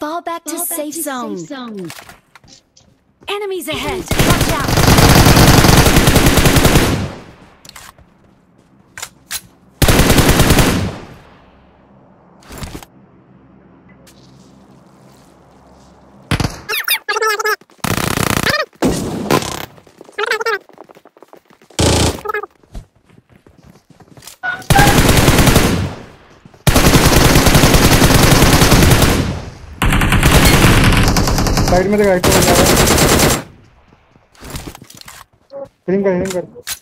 Fall back to safe zone. Enemies ahead! Watch out! Side में तो guide को बना रहा है। हिलिंग कर